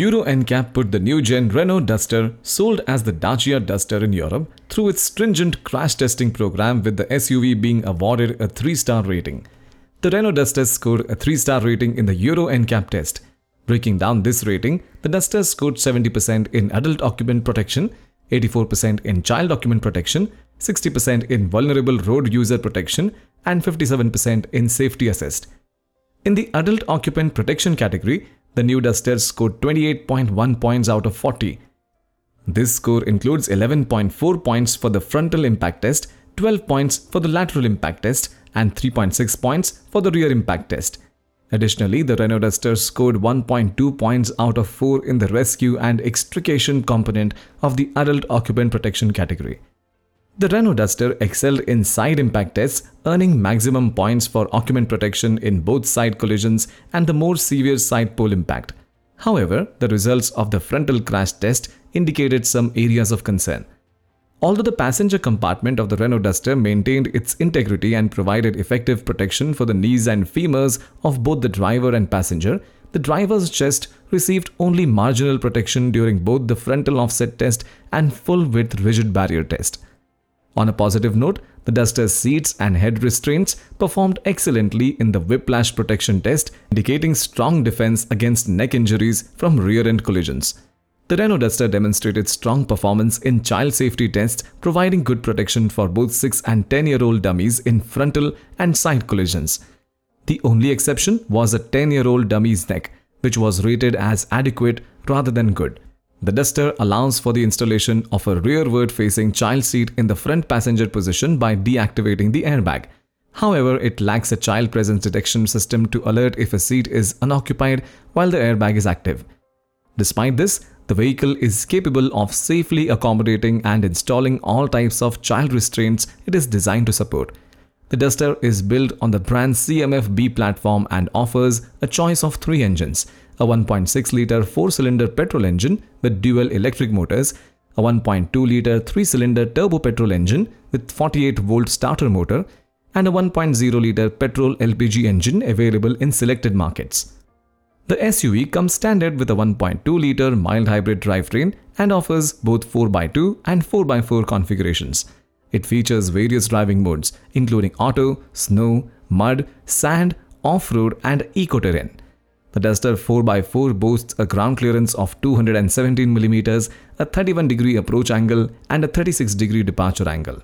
Euro NCAP put the new-gen Renault Duster, sold as the Dacia Duster in Europe, through its stringent crash testing program, with the SUV being awarded a 3-star rating. The Renault Duster scored a 3-star rating in the Euro NCAP test. Breaking down this rating, the Duster scored 70% in adult occupant protection, 84% in child occupant protection, 60% in vulnerable road user protection, and 57% in safety assist. In the adult occupant protection category, the new Duster scored 28.1 points out of 40. This score includes 11.4 points for the frontal impact test, 12 points for the lateral impact test, and 3.6 points for the rear impact test. Additionally, the Renault Duster scored 1.2 points out of 4 in the rescue and extrication component of the adult occupant protection category. The Renault Duster excelled in side impact tests, earning maximum points for occupant protection in both side collisions and the more severe side pole impact. However, the results of the frontal crash test indicated some areas of concern. Although the passenger compartment of the Renault Duster maintained its integrity and provided effective protection for the knees and femurs of both the driver and passenger, the driver's chest received only marginal protection during both the frontal offset test and full-width rigid barrier test. On a positive note, the Duster's seats and head restraints performed excellently in the whiplash protection test, indicating strong defense against neck injuries from rear-end collisions. The Renault Duster demonstrated strong performance in child safety tests, providing good protection for both 6- and 10-year-old dummies in frontal and side collisions. The only exception was a 10-year-old dummy's neck, which was rated as adequate rather than good. The Duster allows for the installation of a rearward-facing child seat in the front passenger position by deactivating the airbag. However, it lacks a child presence detection system to alert if a seat is unoccupied while the airbag is active. Despite this, the vehicle is capable of safely accommodating and installing all types of child restraints it is designed to support. The Duster is built on the brand CMF-B platform and offers a choice of 3 engines: a 1.6-litre 4-cylinder petrol engine with dual electric motors, a 1.2-litre 3-cylinder turbo petrol engine with 48-volt starter motor, and a 1.0-litre petrol LPG engine available in selected markets. The SUV comes standard with a 1.2-litre mild hybrid drivetrain and offers both 4x2 and 4x4 configurations. It features various driving modes, including auto, snow, mud, sand, off-road, and eco-terrain. The Duster 4x4 boasts a ground clearance of 217 mm, a 31-degree approach angle, and a 36-degree departure angle.